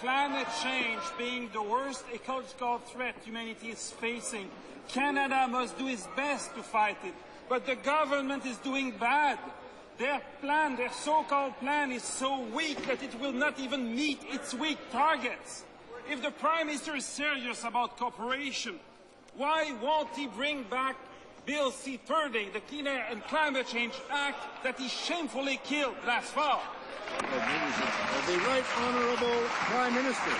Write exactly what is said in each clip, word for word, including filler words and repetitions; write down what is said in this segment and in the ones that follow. climate change being the worst ecological threat humanity is facing, Canada must do its best to fight it. But the government is doing bad. Their plan, their so-called plan, is so weak that it will not even meet its weak targets. If the Prime Minister is serious about cooperation, why won't he bring back Bill C thirty, the Clean Air and Climate Change Act, that he shamefully killed last fall? Of the Right Honourable Prime Minister.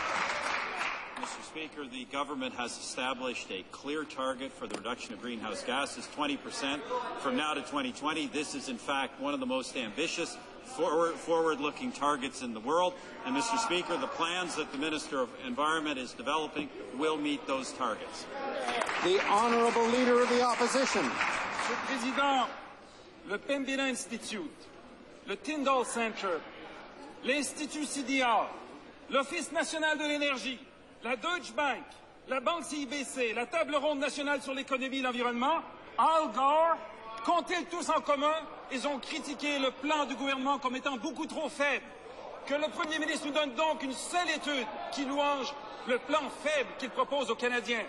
Mister Speaker, the government has established a clear target for the reduction of greenhouse gases, twenty percent from now to twenty twenty. This is, in fact, one of the most ambitious forward, forward-looking targets in the world. And, Mister Speaker, the plans that the Minister of Environment is developing will meet those targets. The Honourable Leader of the Opposition. Monsieur le Président, le Pembina Institute, le Tyndall Center, l'Institut C D R, l'Office National de l'Energie, la Deutsche Bank, la Banque C I B C, la Table Ronde Nationale sur l'Economie et l'Environnement, Al Gore, comptez-les tous en commun, ils ont critiqué le plan du gouvernement comme étant beaucoup trop faible. Que le Premier ministre nous donne donc une seule étude qui louange le plan faible qu'il propose aux Canadiens.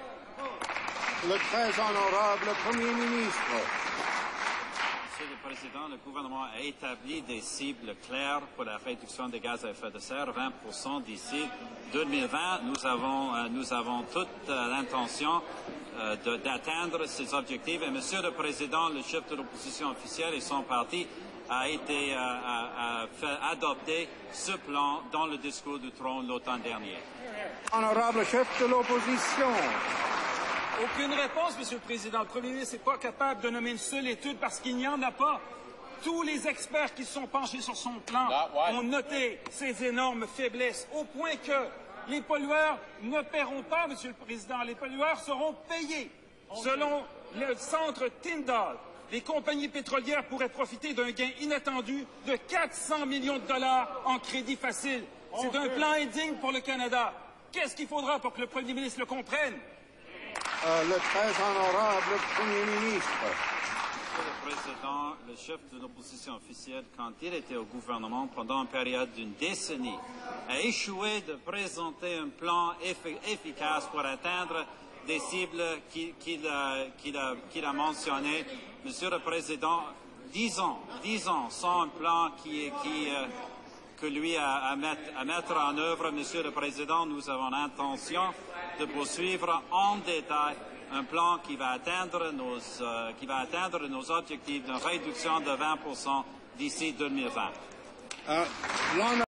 Le très honorable Premier ministre. Monsieur le Président, le gouvernement a établi des cibles claires pour la réduction des gaz à effet de serre, vingt pour cent d'ici deux mille vingt. Nous avons, euh, nous avons toute euh, l'intention euh, d'atteindre ces objectifs. Et Monsieur le Président, le chef de l'opposition officielle et son parti a été euh, a, a fait adopter ce plan dans le discours du trône l'automne dernier. Honorable chef de l'opposition. Aucune réponse, Monsieur le Président. Le Premier ministre n'est pas capable de nommer une seule étude parce qu'il n'y en a pas. Tous les experts qui se sont penchés sur son plan ont noté ses énormes faiblesses, au point que les pollueurs ne paieront pas, Monsieur le Président. Les pollueurs seront payés. Selon le centre Tyndall, les compagnies pétrolières pourraient profiter d'un gain inattendu de quatre cents millions de dollars en crédit facile. C'est un plan indigne pour le Canada. Qu'est-ce qu'il faudra pour que le Premier ministre le comprenne? Euh, le très honorable Premier ministre. Monsieur le Président, le chef de l'opposition officielle, quand il était au gouvernement pendant une période d'une décennie, a échoué de présenter un plan effi- efficace pour atteindre des cibles qu'il qu'il, qu'il a, qu'il a mentionnées. Monsieur le Président, dix ans, dix ans sans un plan qui, qui, euh, que lui a à mettre, à mettre en œuvre. Monsieur le Président, nous avons l'intention de poursuivre en détail un plan qui va atteindre nos, euh, qui va atteindre nos objectifs d'une réduction de vingt pour cent d'ici deux mille vingt. Euh,